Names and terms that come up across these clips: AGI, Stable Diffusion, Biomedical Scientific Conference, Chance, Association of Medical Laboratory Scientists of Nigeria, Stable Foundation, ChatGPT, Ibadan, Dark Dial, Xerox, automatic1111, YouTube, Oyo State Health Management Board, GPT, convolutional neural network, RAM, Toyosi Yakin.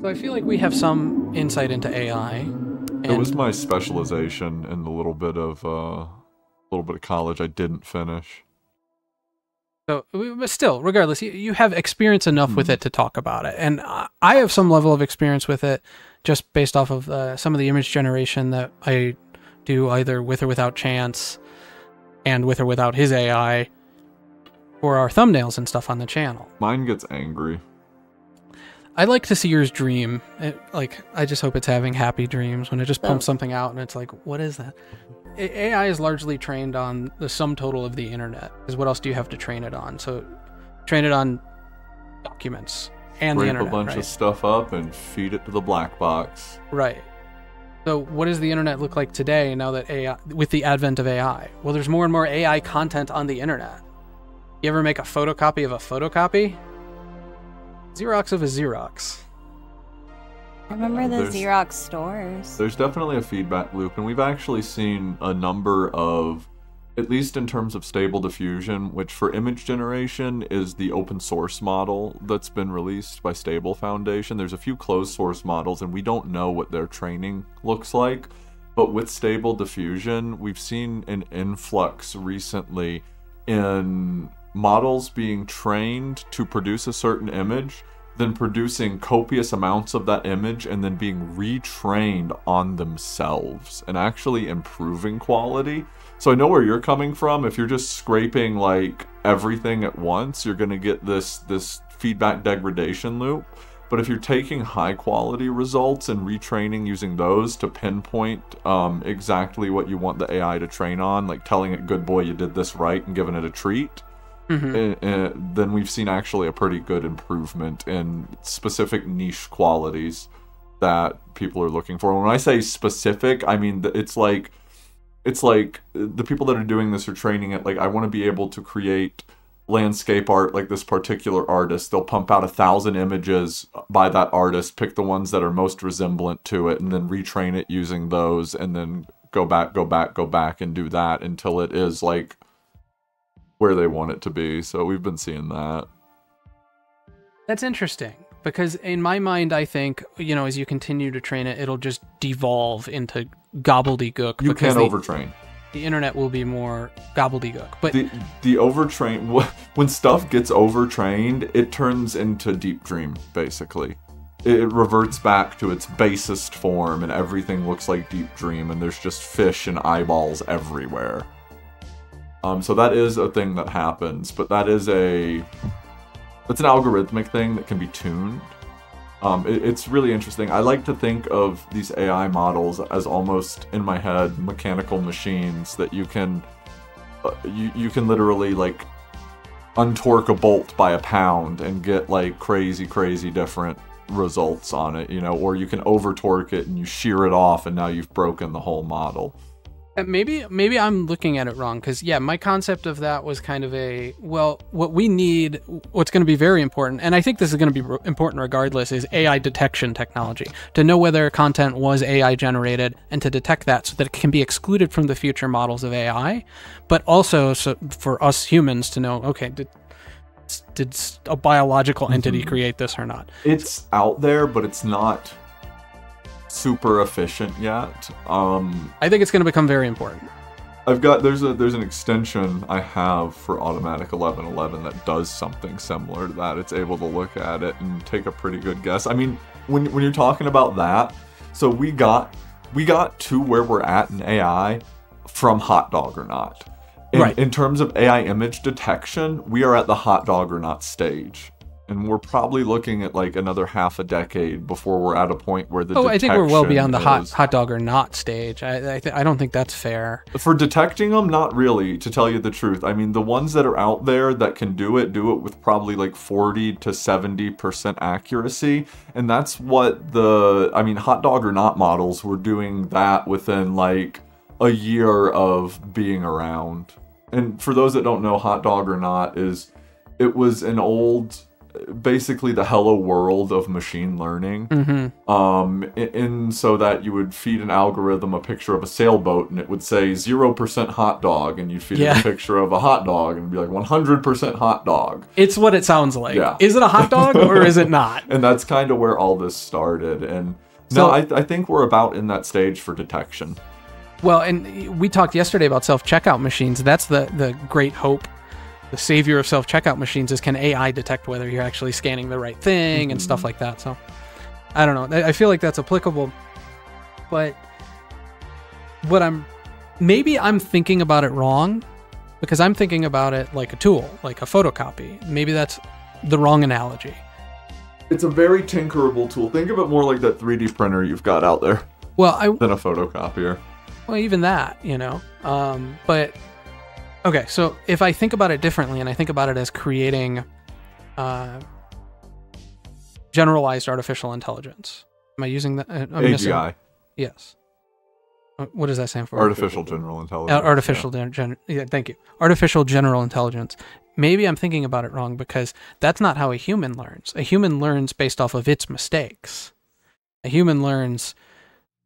So I feel like we have some insight into AI. And it was my specialization in the little bit of college I didn't finish. So, but still, regardless, you have experience enough with it to talk about it, and I have some level of experience with it, just based off of some of the image generation that I do, either with or without Chance, and with or without his AI, for our thumbnails and stuff on the channel. Mine gets angry. I'd like to see yours dream. I just hope it's having happy dreams when it just pumps something out and it's like, what is that? AI is largely trained on the sum total of the internet. Because what else do you have to train it on? So train it on documents and the internet, a bunch of stuff up and feed it to the black box. Right. So what does the internet look like today now that AI, with the advent of AI? Well, there's more and more AI content on the internet. You ever make a photocopy of a photocopy? Xerox of a Xerox. I remember the Xerox stores. There's definitely a feedback loop, and we've actually seen a number of, at least in terms of Stable Diffusion, which for image generation is the open source model that's been released by Stable Foundation. There's a few closed source models, and we don't know what their training looks like. But with Stable Diffusion, we've seen an influx recently in models being trained to produce a certain image, then producing copious amounts of that image, and then being retrained on themselves and actually improving quality. So I know where you're coming from. If you're just scraping like everything at once, you're gonna get this feedback degradation loop. But if you're taking high quality results and retraining using those to pinpoint exactly what you want the AI to train on, like telling it, good boy, you did this right, and giving it a treat, then we've seen actually a pretty good improvement in specific niche qualities that people are looking for. When I say specific, I mean it's like the people that are doing this are training it. Like, I want to be able to create landscape art like this particular artist. They'll pump out 1,000 images by that artist, pick the ones that are most resemblant to it, and then retrain it using those, and then go back and do that until it is like where they want it to be. So we've been seeing that. That's interesting, because in my mind, I think, you know, as you continue to train it, it'll just devolve into gobbledygook. You can't overtrain. The internet will be more gobbledygook. But the overtrain, when stuff gets overtrained, it turns into Deep Dream, basically. It reverts back to its basest form, and everything looks like Deep Dream, and there's just fish and eyeballs everywhere. So that is a thing that happens, but that is it's an algorithmic thing that can be tuned. It's really interesting. I like to think of these AI models as almost, in my head, mechanical machines that you can literally like untorque a bolt by a pound and get like crazy different results on it, you know, or you can overtorque it and you shear it off and now you've broken the whole model. Maybe I'm looking at it wrong, because, yeah, my concept of that was kind of a, well, what we need, what's going to be very important, and I think this is going to be important regardless, is AI detection technology, to know whether content was AI generated and to detect that so that it can be excluded from the future models of AI, but also so for us humans to know, okay, did a biological entity create this or not? It's out there, but it's not super efficient yet. I think it's going to become very important. There's an extension I have for automatic1111 that does something similar to that. It's able to look at it and take a pretty good guess. I mean, when you're talking about that, so we got to where we're at in AI from Hot Dog or Not. In terms of AI image detection, we are at the Hot Dog or Not stage. And we're probably looking at like another half a decade before we're at a point where the I think we're well beyond the hot dog or not stage. I don't think that's fair. For detecting them, not really, to tell you the truth. I mean, the ones that are out there that can do it with probably like 40% to 70% accuracy. And that's what Hot Dog or Not models were doing that within like a year of being around. And for those that don't know, Hot Dog or Not it was an old basically the hello world of machine learning. Mm-hmm. And so that you would feed an algorithm a picture of a sailboat and it would say 0% hot dog, and you'd feed it a picture of a hot dog and it'd be like 100% hot dog. It's what it sounds like. Yeah. Is it a hot dog or is it not? And that's kind of where all this started. And so, no, I think we're about in that stage for detection. Well, and we talked yesterday about self-checkout machines. That's the great hope. The savior of self-checkout machines is, can AI detect whether you're actually scanning the right thing and stuff like that? So I don't know. I feel like that's applicable, but what maybe I'm thinking about it wrong, because I'm thinking about it like a tool, like a photocopy. Maybe that's the wrong analogy. It's a very tinkerable tool. Think of it more like that 3D printer you've got out there. Well, than a photocopier. Well, even that, you know, but okay. So if I think about it differently, and I think about it as creating generalized artificial intelligence, am I using that? AGI. Missing. Yes. What does that stand for? Artificial general intelligence. Thank you. Artificial general intelligence. Maybe I'm thinking about it wrong, because that's not how a human learns. A human learns based off of its mistakes. A human learns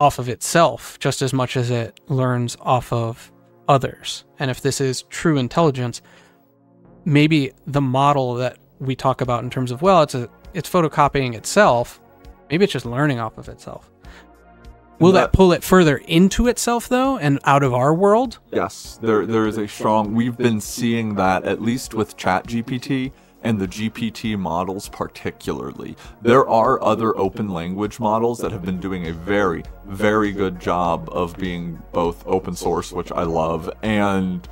off of itself just as much as it learns off of others. And if this is true intelligence, maybe the model that we talk about in terms of, well, it's photocopying itself, maybe it's just learning off of itself. Will that pull it further into itself, though, and out of our world? Yes, there is a strong... We've been seeing that, at least with ChatGPT and the GPT models particularly. There are other open language models that have been doing a very, very good job of being both open source, which I love, and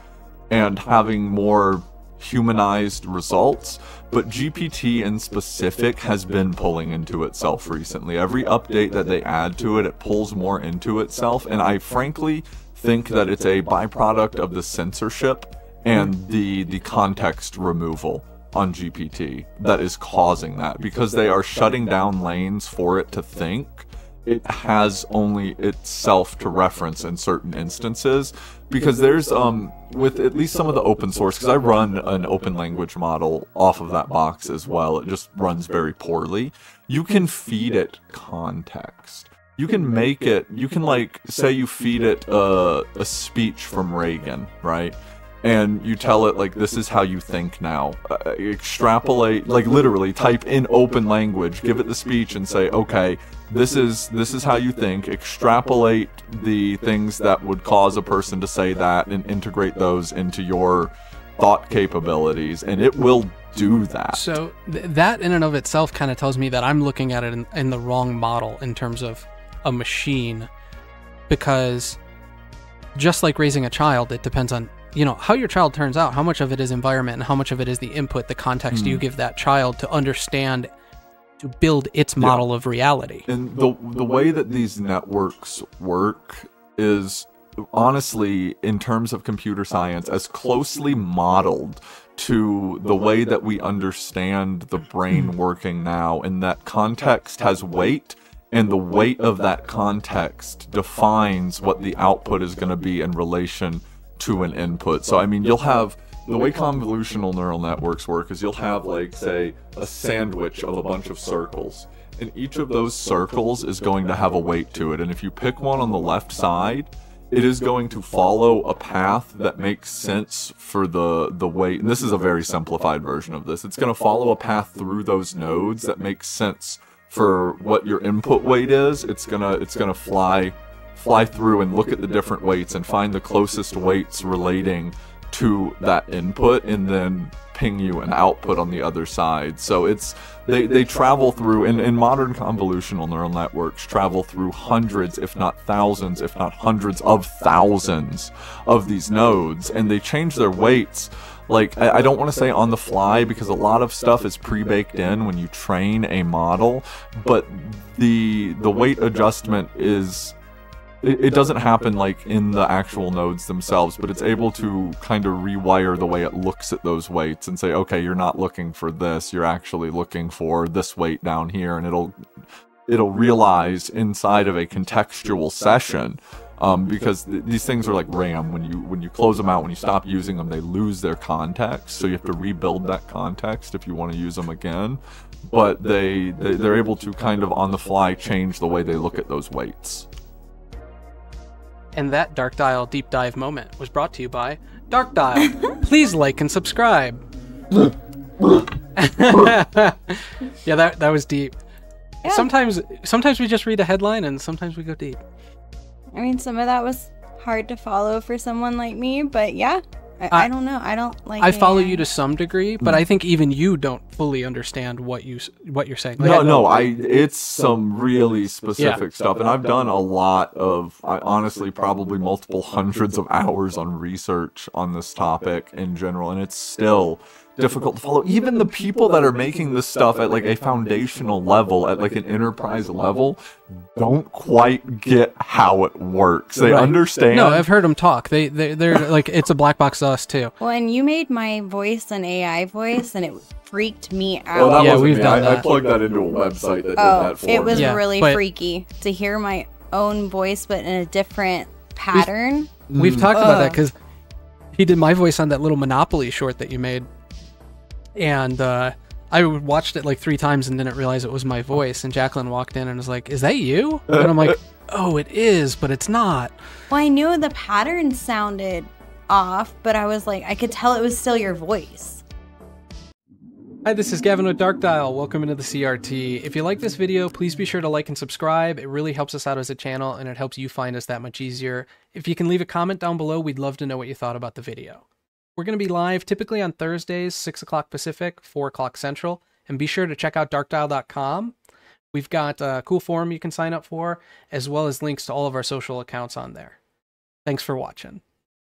having more humanized results, but GPT in specific has been pulling into itself recently. Every update that they add to it, it pulls more into itself, and I frankly think that it's a byproduct of the censorship and the context removal on GPT that is causing that, because they are shutting down lanes for it to think. It has only itself to reference in certain instances, because there's with at least some of the open source, because I run an open language model off of that box as well, it just runs very poorly. You can feed it context. You can make it, you can, like, say you feed it a speech from Reagan, right? And you tell it, like, this is how you think now. Extrapolate, like, literally type in open language, give it the speech and say, okay, this is how you think. Extrapolate the things that would cause a person to say that and integrate those into your thought capabilities, and it will do that. So that in and of itself kind of tells me that I'm looking at it in the wrong model in terms of a machine, because just like raising a child, it depends on, you know, how your child turns out, how much of it is environment and how much of it is the input, the context you give that child to understand, to build its model of reality. And the way that these networks work is, honestly, in terms of computer science, as closely modeled to the way that we understand the brain working now, and that context has weight. And the weight of that context defines what the output is going to be in relation to an input. So I mean, you'll have, the way convolutional neural networks work is you'll have, like, say, a sandwich of a bunch of circles, and each of those circles is going to have a weight to it, and if you pick one on the left side, it is going to follow a path that makes sense for the weight. And this is a very simplified version of this. It's going to follow a path through those nodes that makes sense for what your input weight is. It's gonna fly through and look at the different weights and find the closest weights relating to that input, and then ping you an output on the other side. So it's they travel through, and modern convolutional neural networks travel through hundreds, if not thousands, if not hundreds of thousands of these nodes, and they change their weights. Like, I don't want to say on the fly, because a lot of stuff is pre-baked in when you train a model, but the weight adjustment is, it doesn't happen like in the actual nodes themselves, but it's able to kind of rewire the way it looks at those weights and say, okay, you're not looking for this, you're actually looking for this weight down here, and it'll realize inside of a contextual session because these things are like RAM. When you close them out, when you stop using them, they lose their context. So you have to rebuild that context if you want to use them again. But they're able to kind of on the fly change the way they look at those weights. And that Dark Dial deep dive moment was brought to you by Dark Dial. Please like and subscribe. Yeah, that was deep. Yeah. Sometimes we just read a headline, and sometimes we go deep. I mean, some of that was hard to follow for someone like me, but yeah, I don't know. I don't like. I follow you to some degree, but I think even you don't fully understand what you're saying. Like, it's some really specific stuff, and I've done a lot of, honestly, probably multiple hundreds of hours on research on this topic in general, and it's still difficult to follow. Even the people that are making this stuff at like a foundational level, at like an enterprise level, don't quite get how it works. They understand. No, I've heard them talk. They're like, it's a black box to us too. Well, and you made my voice an AI voice, and it freaked me out. Well, yeah, we've done that. I plugged that into a website that did that for me. It was really freaky to hear my own voice, but in a different pattern. We've talked about that because he did my voice on that little Monopoly short that you made. And I watched it like 3 times and didn't realize it was my voice. And Jacqueline walked in and was like, "Is that you?" And I'm like, "Oh, it is, but it's not." Well, I knew the pattern sounded off, but I was like, I could tell it was still your voice. Hi, this is Gavin with Dark Dial. Welcome into the CRT. If you like this video, please be sure to like and subscribe. It really helps us out as a channel, and it helps you find us that much easier. If you can leave a comment down below, we'd love to know what you thought about the video. We're going to be live typically on Thursdays, 6 o'clock Pacific, 4 o'clock Central. And be sure to check out darkdial.com. We've got a cool forum you can sign up for, as well as links to all of our social accounts on there. Thanks for watching.